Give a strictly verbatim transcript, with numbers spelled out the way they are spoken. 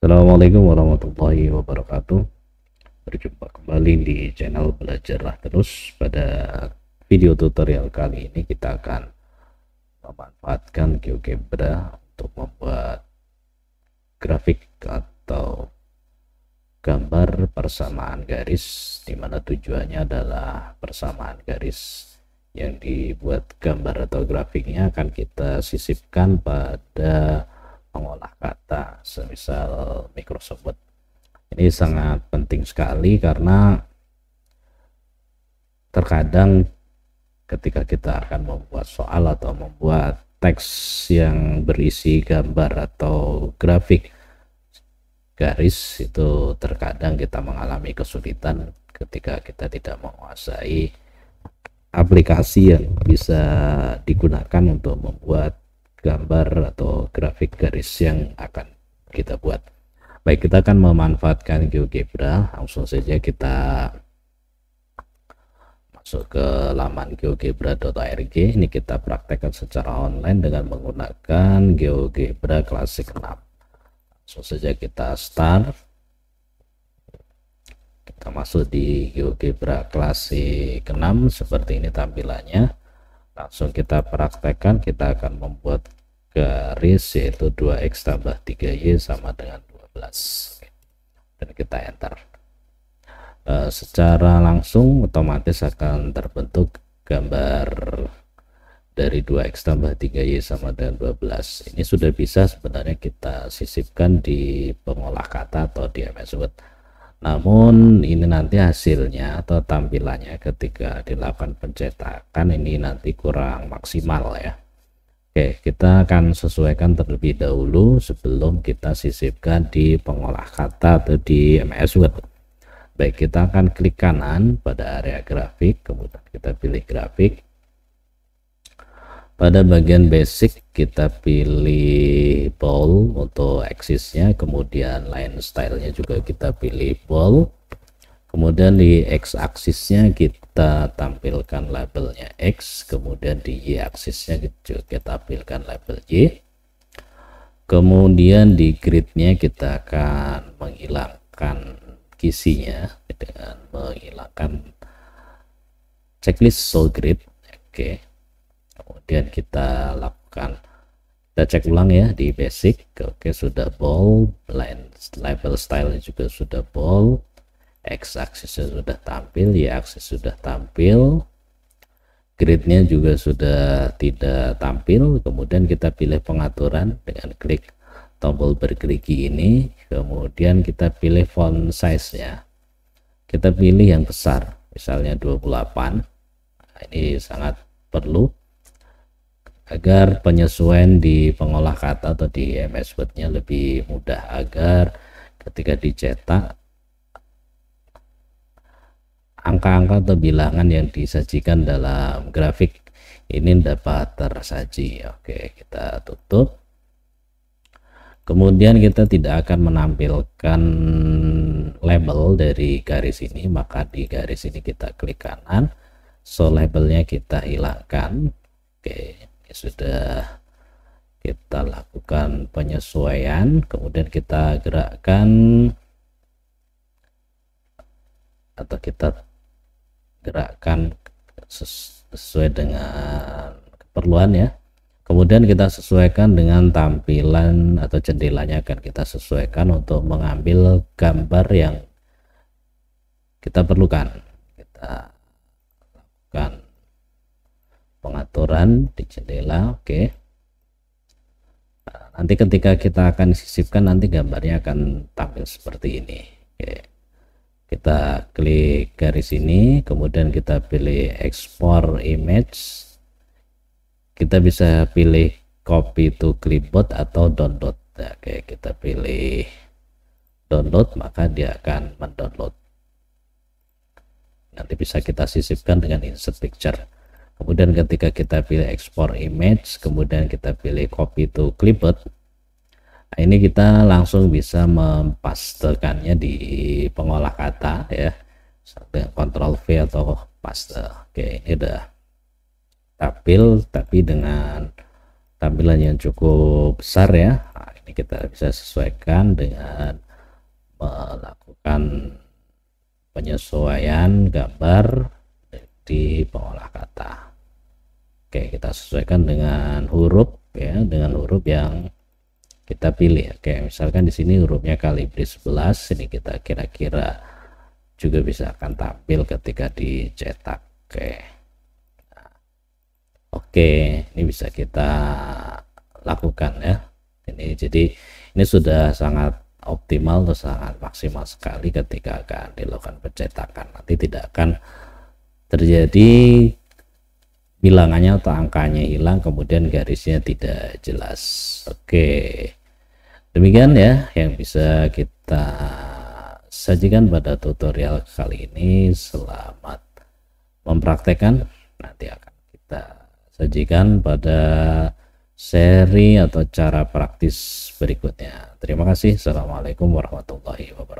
Assalamualaikum warahmatullahi wabarakatuh. Berjumpa kembali di channel Belajarlah Terus. Pada video tutorial kali ini kita akan memanfaatkan GeoGebra untuk membuat grafik atau gambar persamaan garis, dimana tujuannya adalah persamaan garis yang dibuat gambar atau grafiknya akan kita sisipkan pada mengolah kata, semisal Microsoft Word. Ini sangat penting sekali karena terkadang ketika kita akan membuat soal atau membuat teks yang berisi gambar atau grafik garis, itu terkadang kita mengalami kesulitan ketika kita tidak menguasai aplikasi yang bisa digunakan untuk membuat gambar atau grafik garis yang akan kita buat. Baik, kita akan memanfaatkan GeoGebra. Langsung saja kita masuk ke laman geogebra dot org. Ini kita praktekkan secara online dengan menggunakan GeoGebra Classic enam. Langsung saja kita start. Kita masuk di GeoGebra Classic enam. Seperti ini tampilannya. Langsung kita praktekkan, kita akan membuat garis yaitu dua X tambah tiga Y sama dengan dua belas, dan kita enter. E, secara langsung otomatis akan terbentuk gambar dari dua X tambah tiga Y sama dengan dua belas. Ini sudah bisa sebenarnya kita sisipkan di pengolah kata atau di M S Word, namun ini nanti hasilnya atau tampilannya ketika dilakukan pencetakan ini nanti kurang maksimal ya. Oke, kita akan sesuaikan terlebih dahulu sebelum kita sisipkan di pengolah kata atau di M S Word. Baik, kita akan klik kanan pada area grafik, kemudian kita pilih grafik. Pada bagian basic kita pilih bold untuk axisnya, kemudian line stylenya juga kita pilih bold, kemudian di x axisnya kita tampilkan labelnya x, kemudian di y axisnya juga kita tampilkan label y, kemudian di gridnya kita akan menghilangkan kisinya dengan menghilangkan checklist show grid. Oke, kemudian kita lakukan, kita cek ulang ya di basic. Oke, sudah bold, line label style juga sudah bold, x axisnya sudah tampil, y axis sudah tampil, gridnya juga sudah tidak tampil. Kemudian kita pilih pengaturan dengan klik tombol bergerigi ini, kemudian kita pilih font size nya kita pilih yang besar, misalnya dua puluh delapan. Nah, ini sangat perlu agar penyesuaian di pengolah kata atau di M S Word-nya lebih mudah, agar ketika dicetak angka-angka atau bilangan yang disajikan dalam grafik ini dapat tersaji. Oke, kita tutup. Kemudian kita tidak akan menampilkan label dari garis ini, maka di garis ini kita klik kanan, so labelnya kita hilangkan. Oke, sudah kita lakukan penyesuaian, kemudian kita gerakkan atau kita gerakkan sesuai dengan keperluan ya. Kemudian kita sesuaikan dengan tampilan atau jendelanya, akan kita sesuaikan untuk mengambil gambar yang kita perlukan. Kita lakukan pengaturan di jendela. Oke, nah, nanti ketika kita akan sisipkan nanti gambarnya akan tampil seperti ini. Oke, kita klik garis ini, kemudian kita pilih ekspor image, kita bisa pilih copy to clipboard atau download. Oke, kita pilih download, maka dia akan mendownload, nanti bisa kita sisipkan dengan insert picture. Kemudian ketika kita pilih ekspor image, kemudian kita pilih copy to clipboard, nah, ini kita langsung bisa mempastekannya di pengolah kata ya, dengan kontrol V atau paste. Oke, ini udah tampil tapi dengan tampilan yang cukup besar ya. Nah, ini ini kita bisa sesuaikan dengan melakukan penyesuaian gambar di pengolah kata. Oke, kita sesuaikan dengan huruf ya, dengan huruf yang kita pilih. Oke, misalkan di sini hurufnya kalibri sebelas, ini kita kira-kira juga bisa akan tampil ketika dicetak. Oke. Nah, oke, ini bisa kita lakukan ya. Ini jadi ini sudah sangat optimal atau sangat maksimal sekali ketika akan dilakukan pencetakan. Nanti tidak akan terjadi bilangannya atau angkanya hilang, kemudian garisnya tidak jelas. Oke. Demikian ya yang bisa kita sajikan pada tutorial kali ini. Selamat mempraktekkan. Nanti akan kita sajikan pada seri atau cara praktis berikutnya. Terima kasih. Assalamualaikum warahmatullahi wabarakatuh.